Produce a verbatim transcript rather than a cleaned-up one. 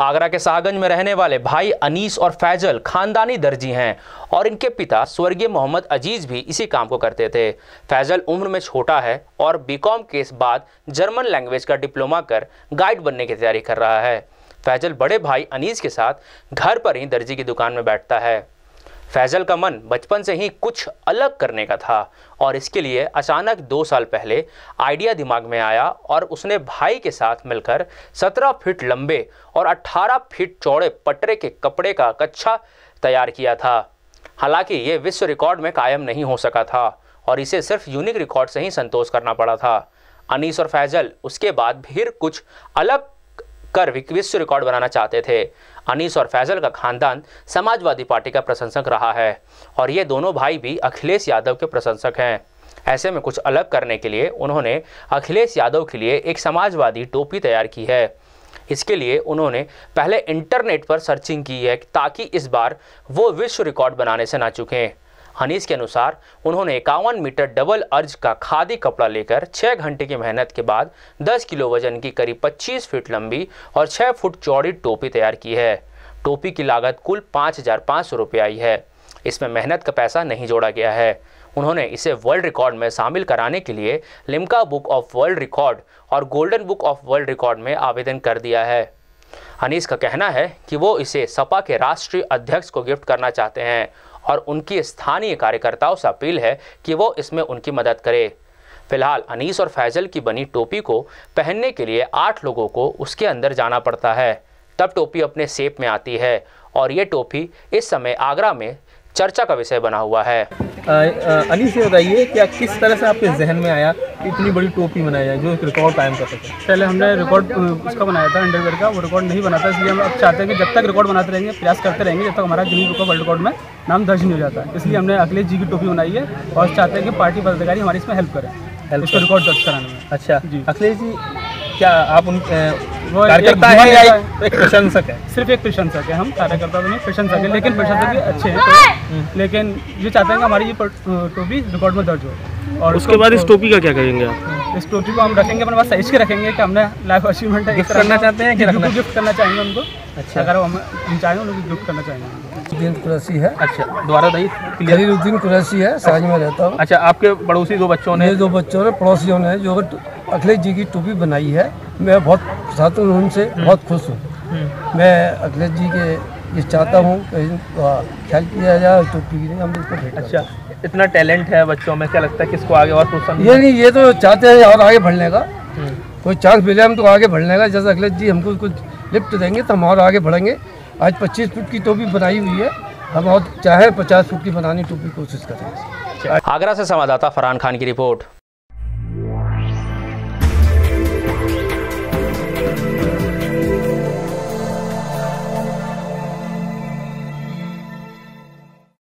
आगरा के शाहगंज में रहने वाले भाई अनीस और फैजल खानदानी दर्जी हैं और इनके पिता स्वर्गीय मोहम्मद अजीज भी इसी काम को करते थे। फैजल उम्र में छोटा है और बीकॉम के बाद जर्मन लैंग्वेज का डिप्लोमा कर गाइड बनने की तैयारी कर रहा है। फैजल बड़े भाई अनीस के साथ घर पर ही दर्जी की दुकान में बैठता है। फैजल का मन बचपन से ही कुछ अलग करने का था और इसके लिए अचानक दो साल पहले आइडिया दिमाग में आया और उसने भाई के साथ मिलकर सत्रह फीट लंबे और अठारह फीट चौड़े पटरे के कपड़े का कच्छा तैयार किया था। हालांकि ये विश्व रिकॉर्ड में कायम नहीं हो सका था और इसे सिर्फ यूनिक रिकॉर्ड से ही संतोष करना पड़ा था। अनीस और फैजल उसके बाद फिर कुछ अलग कर विश्व रिकॉर्ड बनाना चाहते थे। अनीस और फैजल का खानदान समाजवादी पार्टी का प्रशंसक रहा है और ये दोनों भाई भी अखिलेश यादव के प्रशंसक हैं। ऐसे में कुछ अलग करने के लिए उन्होंने अखिलेश यादव के लिए एक समाजवादी टोपी तैयार की है। इसके लिए उन्होंने पहले इंटरनेट पर सर्चिंग की है ताकि इस बार वो विश्व रिकॉर्ड बनाने से ना चूकें। अनीस के अनुसार उन्होंने इक्यावन मीटर डबल अर्ज का खादी कपड़ा लेकर छह घंटे की मेहनत के बाद दस किलो वजन की करीब पच्चीस फीट लंबी और छह फुट चौड़ी टोपी तैयार की है। टोपी की लागत कुल पाँच हज़ार पाँच सौ रुपये आई है। इसमें मेहनत का पैसा नहीं जोड़ा गया है। उन्होंने इसे वर्ल्ड रिकॉर्ड में शामिल कराने के लिए Limca book of world record और golden book of world record में आवेदन कर दिया है। अनीस का कहना है कि वो इसे सपा के राष्ट्रीय अध्यक्ष को गिफ्ट करना चाहते हैं और उनकी स्थानीय कार्यकर्ताओं से अपील है कि वो इसमें उनकी मदद करें। फिलहाल अनीस और फैजल की बनी टोपी को पहनने के लिए आठ लोगों को उसके अंदर जाना पड़ता है, तब टोपी अपने शेप में आती है और ये टोपी इस समय आगरा में चर्चा का विषय बना हुआ है। अनीस ये बताइए क्या किस तरह से आपके जहन में आया इतनी बड़ी टोपी बनाई जाए जो एक रिकॉर्ड कायम कर सके? पहले हमने रिकॉर्ड उसका बनाया था अंडरवेयर का, वो रिकॉर्ड नहीं बना था, इसलिए हम अब चाहते हैं कि जब तक रिकॉर्ड बनाते रहेंगे प्रयास करते रहेंगे जब तक हमारा Guinness book of world record में नाम दर्ज नहीं हो जाता। इसलिए हमने अखिलेश जी की टोपी बनाई है और चाहते हैं कि पार्टी पदाधिकारी हमारी इसमें हेल्प करें इसको रिकॉर्ड दर्ज कराने में। अच्छा जी, अखिलेश जी क्या आप उन कार्यकर्ता है या एक प्रशंसक है? सिर्फ एक प्रशंसक है, हम कार्यकर्ता तो नहीं प्रशंसक है, लेकिन प्रशंसक भी अच्छे हैं। तो लेकिन ये चाहते हैं कि हमारी ये टोपी रिकॉर्ड में दर्ज हो। और उसके बाद इस टोपी का क्या करेंगे आप? इस टोपी को हम रखेंगे अपने पास, साइज के रखेंगे कि हमने लाइफ अचीवमेंट है करना चाहते हैं कि रखना गिफ्ट करना चाहेंगे उनको। अच्छा, अगर हम चाहेंगे उनको गिफ्ट करना चाहेंगे। कुरैशी है। अच्छा, दोबारा बताइए। कुरैशी है, शाहजहां में रहता हूँ। अच्छा, आपके पड़ोसी दो बच्चों ने दो बच्चों ने पड़ोसियों ने जो अखिलेश जी की टोपी बनाई है, मैं बहुत साथ उनसे बहुत खुश हूँ। मैं अखिलेश जी के ये चाहता हूँ ख्याल किया जाए टोपी की हम इसको। अच्छा, इतना टैलेंट है बच्चों में, क्या लगता है किसको आगे और प्रोत्साहन? ये नहीं, ये तो चाहते हैं और आगे बढ़ने का कोई चांस मिले हम तो आगे बढ़ने का। जैसे अखिलेश जी हमको कुछ लिफ्ट देंगे तो हम और आगे बढ़ेंगे। आज पच्चीस फुट की टोपी बनाई हुई है, हम और चाहे पचास फुट की बनाने टोपी कोशिश करेंगे। आगरा से संवाददाता फरहान खान की रिपोर्ट।